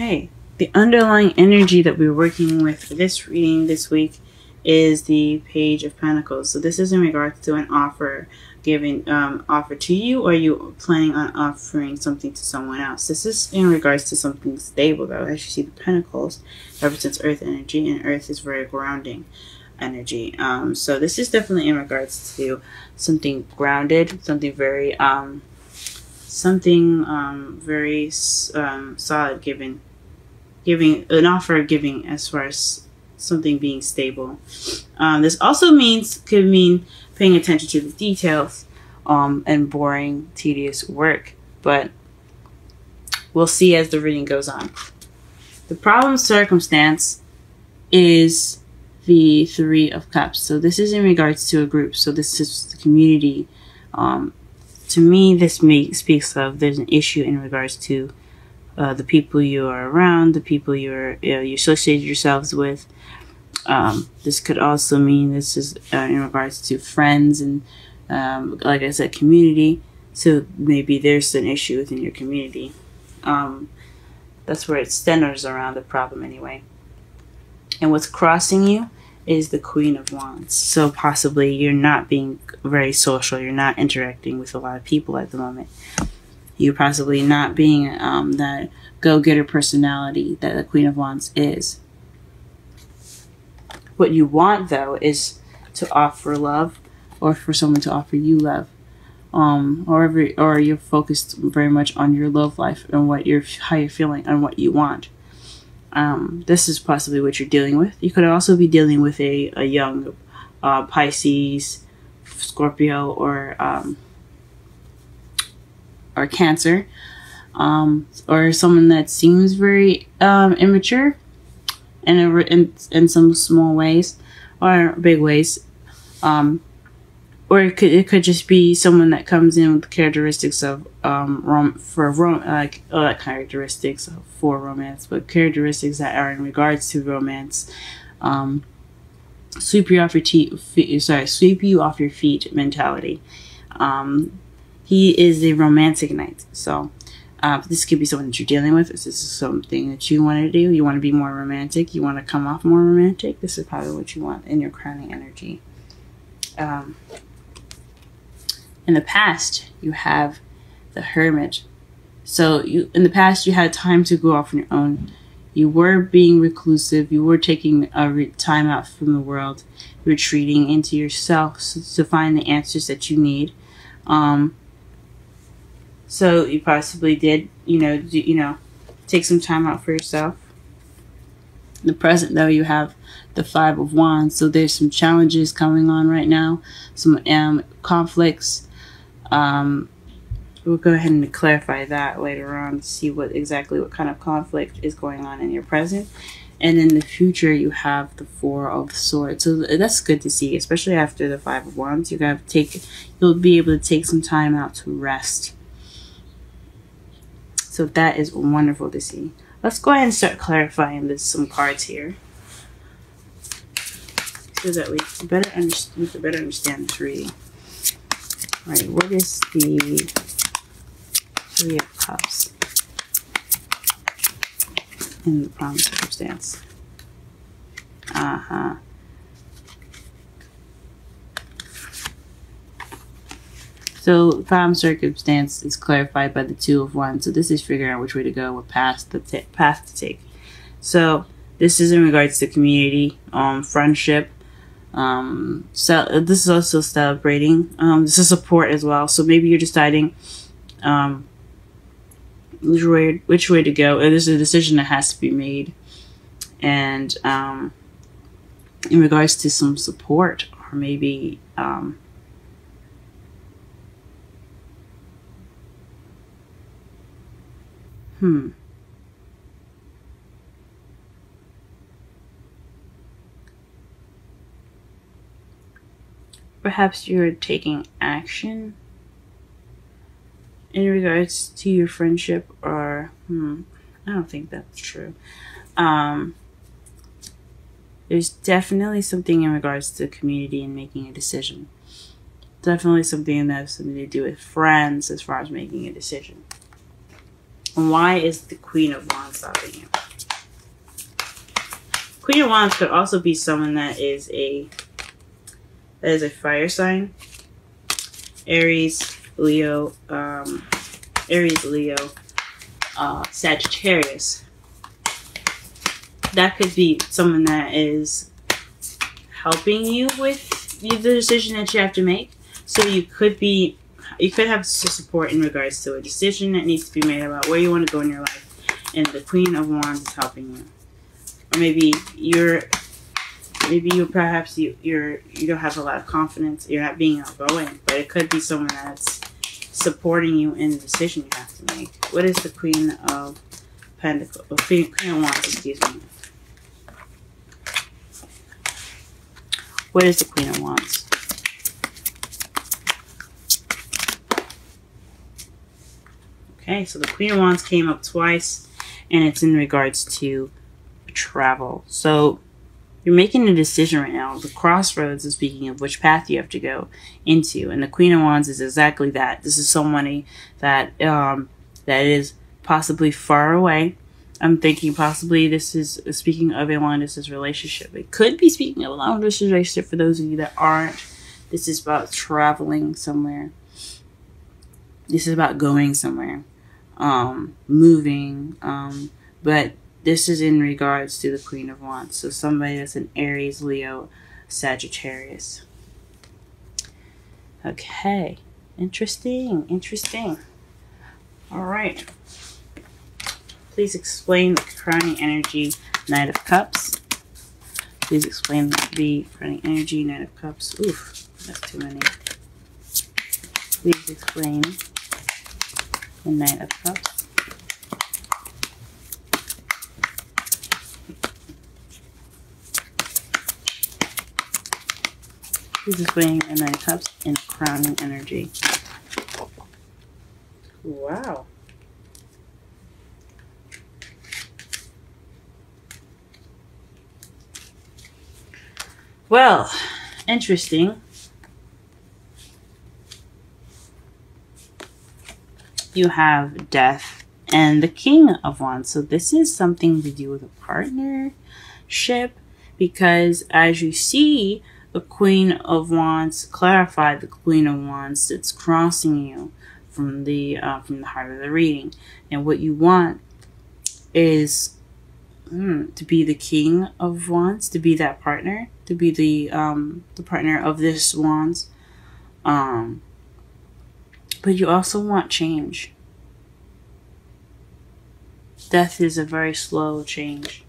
Okay, the underlying energy that we're working with for this reading this week is the Page of Pentacles. So this is in regards to an offer given, offer to you, or you planning on offering something to someone else. This is in regards to something stable, though. As you see, the Pentacles represents earth energy, and earth is very grounding energy. So this is definitely in regards to something grounded, something very solid, giving an offer of giving, as far as something being stable. This also could mean paying attention to the details and boring, tedious work, but we'll see as the reading goes on. The problem circumstance is the Three of Cups. So this is in regards to a group. So this is the community. To me, this speaks of there's an issue in regards to the people you are around, the people you associate yourselves with. This could also mean this is in regards to friends and, like I said, community. So maybe there's an issue within your community. That's where it centers around the problem anyway. And what's crossing you is the Queen of Wands. So possibly you're not being very social. You're not interacting with a lot of people at the moment. You're possibly not being that go-getter personality that the Queen of Wands is. What you want, though, is to offer love, or for someone to offer you love, or you're focused very much on your love life and how you're feeling and what you want. This is possibly what you're dealing with. You could also be dealing with a young Pisces, Scorpio, or Cancer, or someone that seems very immature in some small ways or big ways, or it could just be someone that comes in with characteristics of characteristics that are in regards to romance, sweep you off your feet mentality. He is a romantic knight, so. This could be someone that you're dealing with. This is something that you want to do. You want to be more romantic. You want to come off more romantic. This is probably what you want in your crowning energy. In the past, you have the Hermit. So in the past, you had time to go off on your own. You were being reclusive. You were taking time out from the world, retreating into yourself to find the answers that you need. So you possibly did, take some time out for yourself. In the present, though, you have the Five of Wands. So there's some challenges coming on right now, some conflicts. We'll go ahead and clarify that later on to see exactly what kind of conflict is going on in your present. And in the future, you have the Four of Swords. So that's good to see, especially after the Five of Wands. You'll be able to take some time out to rest. So that is wonderful to see. Let's go ahead and start clarifying some cards here, so that we can better understand this reading. All right, what is the Three of Cups in the problem circumstance? So the problem circumstance is clarified by the Two of Wands. So this is figuring out which way to go, what path to take. So this is in regards to community, friendship. So this is also celebrating. This is support as well. So maybe you're deciding which way to go. There's a decision that has to be made, and in regards to some support, or maybe. Perhaps you're taking action in regards to your friendship, or I don't think that's true. There's definitely something in regards to community and making a decision. Definitely something that has something to do with friends as far as making a decision. And why is the Queen of Wands stopping you? Queen of Wands could also be someone that is a fire sign. Aries, Leo, Sagittarius. That could be someone that is helping you with the decision that you have to make. So you could have support in regards to a decision that needs to be made about where you want to go in your life. And the Queen of Wands is helping you. Or maybe you don't have a lot of confidence. You're not being outgoing, but it could be someone that's supporting you in the decision you have to make. What is the Queen of Pentacles? Queen of Wands, excuse me. What is the Queen of Wands? Okay, so the Queen of Wands came up twice, and it's in regards to travel. So you're making a decision right now. The crossroads is speaking of which path you have to go into, and the Queen of Wands is exactly that. This is somebody that that is possibly far away. I'm thinking possibly this is speaking of a long distance relationship. It could be speaking of a long distance relationship for those of you that aren't. This is about traveling somewhere. This is about going somewhere, moving, but this is in regards to the Queen of Wands. So somebody that's an Aries, Leo, Sagittarius. Okay. Interesting. Interesting. All right. Please explain the crowning energy, Knight of Cups. Please explain the crowning energy, Knight of Cups. Oof, that's too many. Please explain the Knight of Cups. This is weighing the Nine of Cups and crowning energy. Wow. Well, interesting. You have Death and the King of Wands. So this is something to do with a partnership, because as you see, the Queen of Wands clarified the Queen of Wands that's crossing you from the heart of the reading. And what you want is to be the King of Wands, to be that partner, to be the partner of this Wands. But you also want change. Death is a very slow change.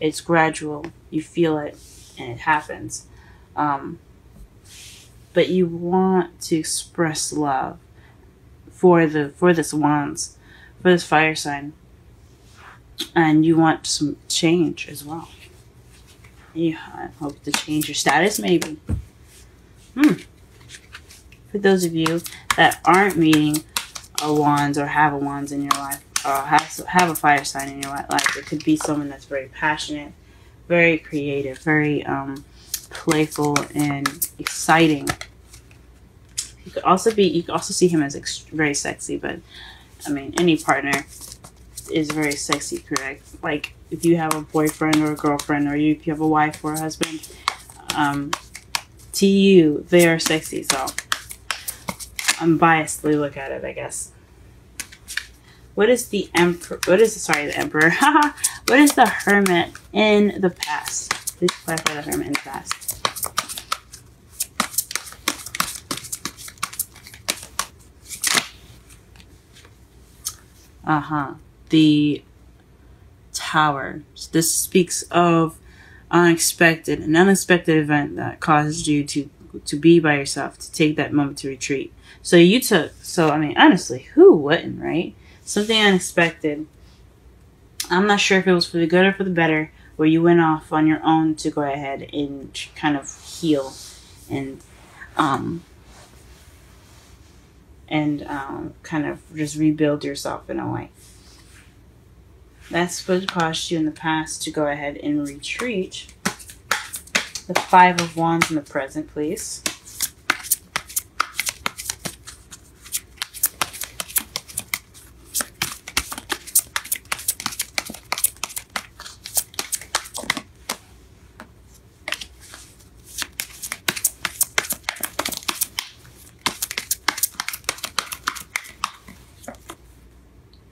It's gradual. You feel it. And it happens, but you want to express love for this fire sign, and you want some change as well. You hope to change your status, maybe. For those of you that aren't meeting a Wands or have a Wands in your life, or have a fire sign in your life, it could be someone that's very passionate, very creative, very playful and exciting. You could also see him as very sexy, but I mean, any partner is very sexy, correct? Like if you have a boyfriend or a girlfriend, or if you have a wife or a husband, to you, they are sexy. So I'm biasedly look at it, I guess. What is the Emperor? Sorry, the Emperor. What is the Hermit in the past? Please clarify the Hermit in the past. The Tower. This speaks of an unexpected event that caused you to be by yourself, to take that moment to retreat. So you took. So I mean, honestly, who wouldn't, right? Something unexpected. I'm not sure if it was for the good or for the better, where you went off on your own to go ahead and kind of heal and kind of just rebuild yourself in a way. That's what caused you in the past to go ahead and retreat. The Five of Wands in the present, please.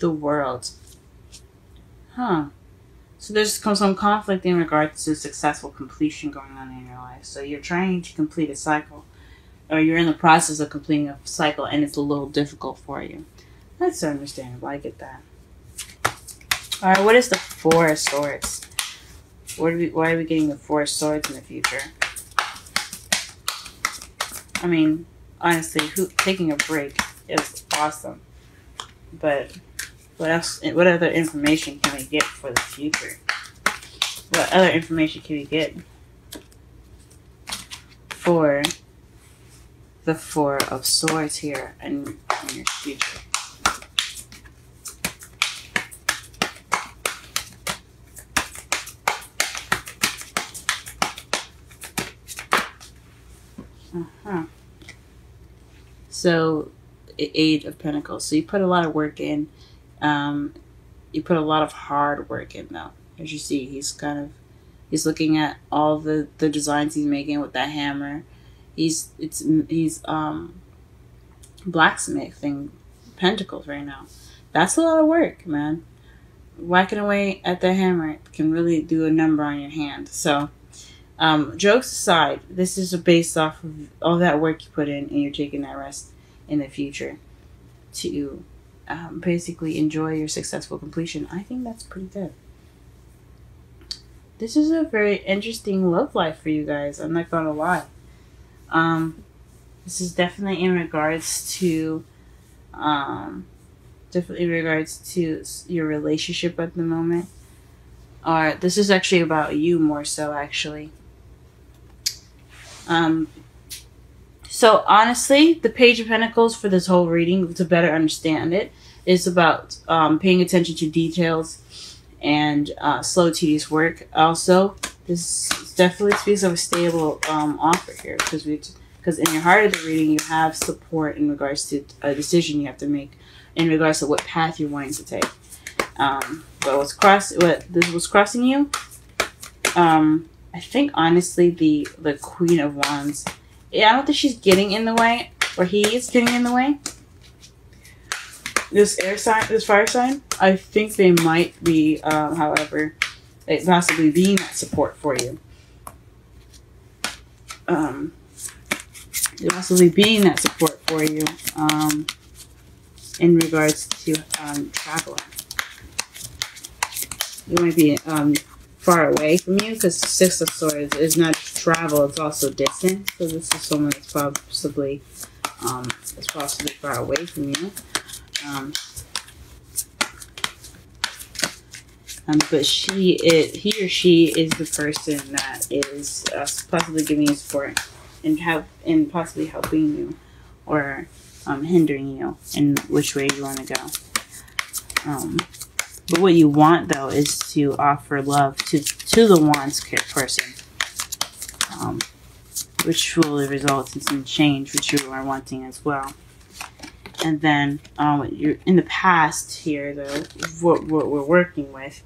the world. Huh. So there's some conflict in regards to successful completion going on in your life. So you're trying to complete a cycle, or you're in the process of completing a cycle, and it's a little difficult for you. That's understandable. I get that. All right, what is the Four of Swords? Why are we getting the Four of Swords in the future? I mean, honestly, taking a break is awesome. But what else? What other information can we get for the future? What other information can we get for the Four of Swords here in your future? So, Eight of Pentacles. So you put a lot of work in. You put a lot of hard work in, though. As you see, he's looking at all the designs he's making with that hammer. He's blacksmithing pentacles right now. That's a lot of work, man. Whacking away at the hammer can really do a number on your hand. So. Jokes aside, this is based off of all that work you put in, and you're taking that rest in the future to basically enjoy your successful completion. I think that's pretty good. This is a very interesting love life for you guys. I'm not going to lie. This is definitely in regards to your relationship at the moment. Or this is actually about you more so, actually. So honestly, the Page of Pentacles for this whole reading, to better understand it, is about paying attention to details and slow, tedious work. Also, this definitely speaks of a stable offer here, because in your heart of the reading, you have support in regards to a decision you have to make in regards to what path you're wanting to take. But what was crossing you? I think honestly the Queen of Wands. Yeah, I don't think she's getting in the way, or he is getting in the way. This air sign, this fire sign. I think they might be, however, it possibly being that support for you. Possibly being that support for you. In regards to traveling. You might be far away from you, because Six of Swords is not just travel; it's also distant. So this is someone that's possibly far away from you. But he or she is the person that is possibly giving you support and possibly helping you, or hindering you in which way you want to go. But what you want, though, is to offer love to the Wands person, which will result in some change, which you are wanting as well. And then you're in the past here, though, what we're working with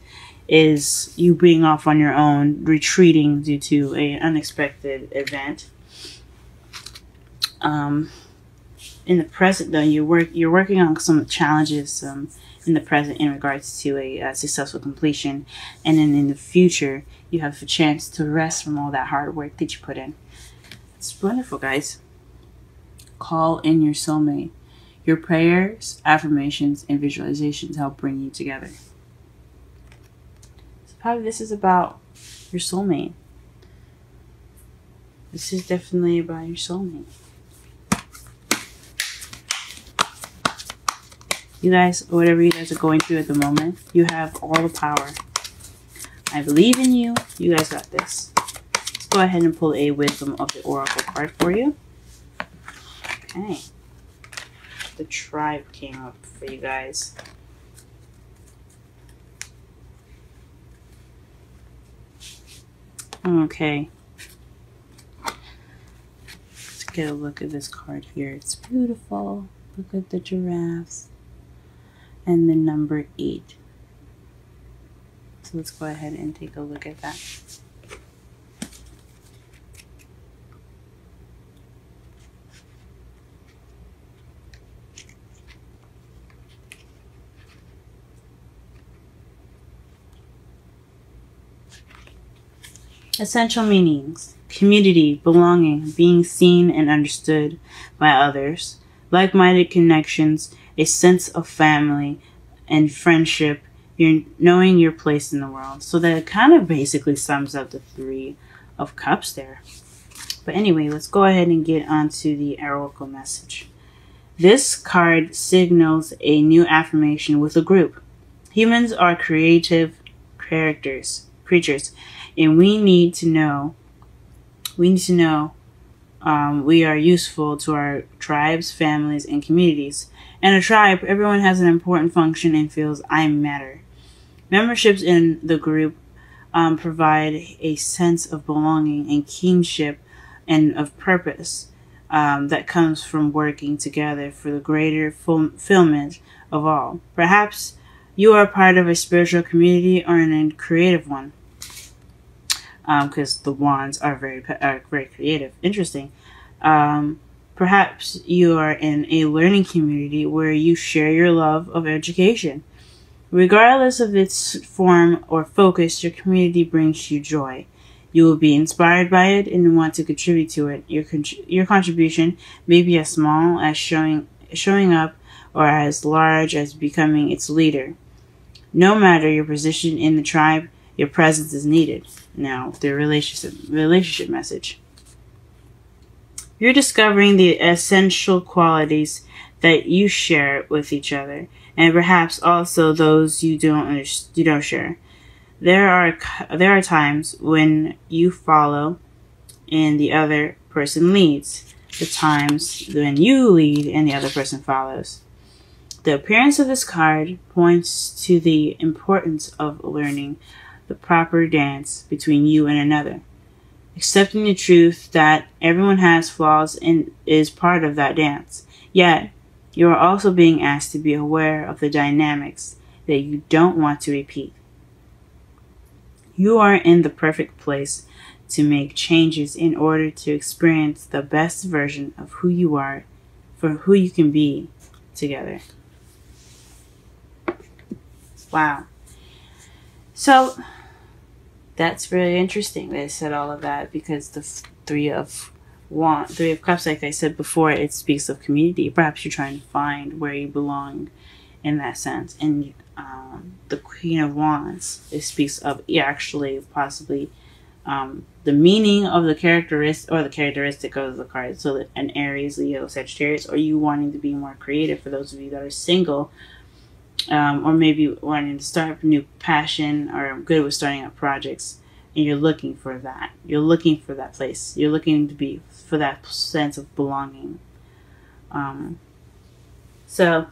is you being off on your own, retreating due to an unexpected event. In the present, though, you're working on some challenges, in the present in regards to a successful completion, and then in the future you have a chance to rest from all that hard work that you put in. It's wonderful, guys. Call in your soulmate. Your prayers, affirmations, and visualizations help bring you together. So probably this is about your soulmate. This is definitely about your soulmate. You guys, whatever you guys are going through at the moment, you have all the power. I believe in you. You guys got this. Let's go ahead and pull a Wisdom of the Oracle card for you. Okay. The Tribe came up for you guys. Okay. Let's get a look at this card here. It's beautiful. Look at the giraffes. And the number 8. So let's go ahead and take a look at that. Essential meanings: community, belonging, being seen and understood by others, like-minded connections, a sense of family and friendship, knowing your place in the world. So that kind of basically sums up the Three of Cups there. But anyway, let's go ahead and get onto the oracle message. This card signals a new affirmation with a group. Humans are creative creatures, and we need to know we are useful to our tribes, families, and communities. In a tribe, everyone has an important function and feels I matter. Memberships in the group provide a sense of belonging and kinship and of purpose that comes from working together for the greater fulfillment of all. Perhaps you are part of a spiritual community or a creative one, because the wands are very creative. Interesting. Perhaps you are in a learning community where you share your love of education. Regardless of its form or focus, your community brings you joy. You will be inspired by it and want to contribute to it. Your contribution may be as small as showing up or as large as becoming its leader. No matter your position in the tribe, your presence is needed. Now, the relationship message. You're discovering the essential qualities that you share with each other, and perhaps also those you don't share. There are times when you follow and the other person leads, the times when you lead and the other person follows. The appearance of this card points to the importance of learning the proper dance between you and another. Accepting the truth that everyone has flaws and is part of that dance. Yet, you are also being asked to be aware of the dynamics that you don't want to repeat. You are in the perfect place to make changes in order to experience the best version of who you are for who you can be together. Wow. So that's really interesting that I said all of that, because the Three of Cups, like I said before, it speaks of community. Perhaps you're trying to find where you belong in that sense. And the Queen of Wands, it speaks of the meaning of the characteristic of the card. So that an Aries, Leo, Sagittarius, or you wanting to be more creative for those of you that are single, or maybe wanting to start up a new passion, or good with starting up projects, and you're looking for that. You're looking for that place. You're looking to be for that sense of belonging. So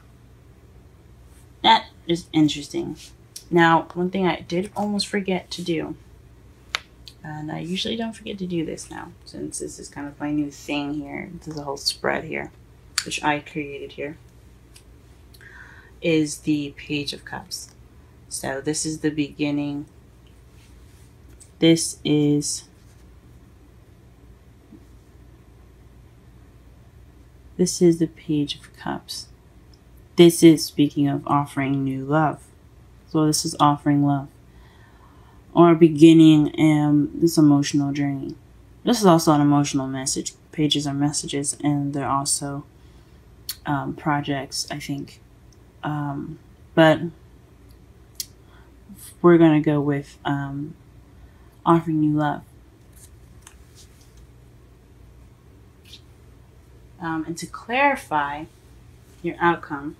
that is interesting. Now, one thing I did almost forget to do, and I usually don't forget to do this now, since this is kind of my new thing here. There's a whole spread here, which I created here, is the Page of Cups. So this is the beginning. This is the Page of Cups. This is speaking of offering new love. So this is offering love, or beginning this emotional journey. This is also an emotional message. Pages are messages, and they're also projects, I think. But we're going to go with offering new love. And to clarify your outcome,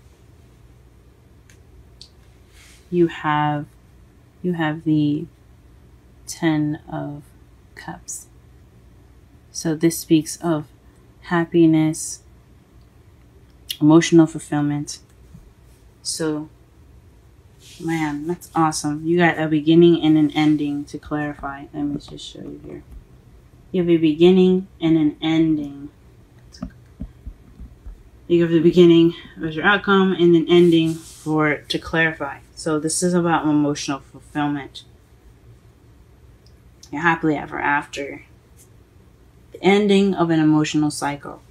you have the Ten of Cups. So this speaks of happiness, emotional fulfillment. So, man, that's awesome. You got a beginning and an ending to clarify. Let me just show you here. You have a beginning and an ending. You have the beginning as your outcome and an ending to clarify. So this is about emotional fulfillment. You're happily ever after. The ending of an emotional cycle.